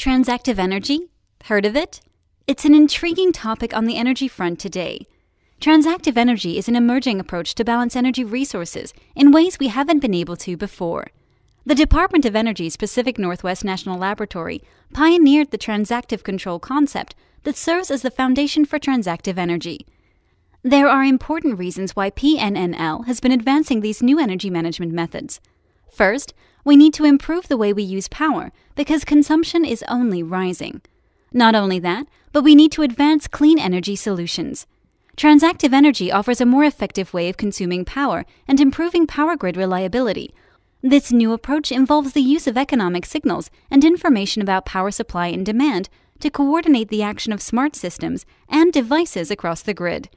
Transactive Energy? Heard of it? It's an intriguing topic on the energy front today. Transactive energy is an emerging approach to balance energy resources in ways we haven't been able to before. The Department of Energy's Pacific Northwest National Laboratory pioneered the transactive control concept that serves as the foundation for transactive energy. There are important reasons why PNNL has been advancing these new energy management methods. First, we need to improve the way we use power because consumption is only rising. Not only that, but we need to advance clean energy solutions. Transactive energy offers a more effective way of consuming power and improving power grid reliability. This new approach involves the use of economic signals and information about power supply and demand to coordinate the action of smart systems and devices across the grid.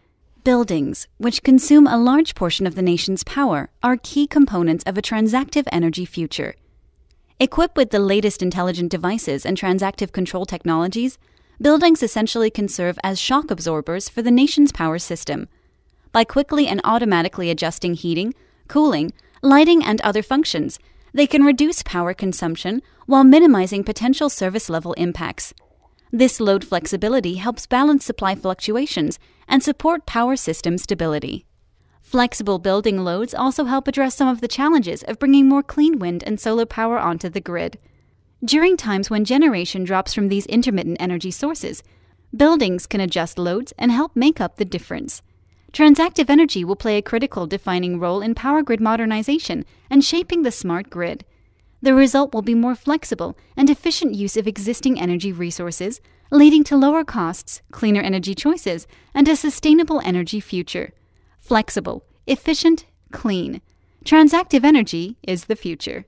Buildings, which consume a large portion of the nation's power, are key components of a transactive energy future. Equipped with the latest intelligent devices and transactive control technologies, buildings essentially can serve as shock absorbers for the nation's power system. By quickly and automatically adjusting heating, cooling, lighting, and other functions, they can reduce power consumption while minimizing potential service level impacts. This load flexibility helps balance supply fluctuations and support power system stability. Flexible building loads also help address some of the challenges of bringing more clean wind and solar power onto the grid. During times when generation drops from these intermittent energy sources, buildings can adjust loads and help make up the difference. Transactive energy will play a critical defining role in power grid modernization and shaping the smart grid. The result will be more flexible and efficient use of existing energy resources, leading to lower costs, cleaner energy choices, and a sustainable energy future. Flexible, efficient, clean. Transactive energy is the future.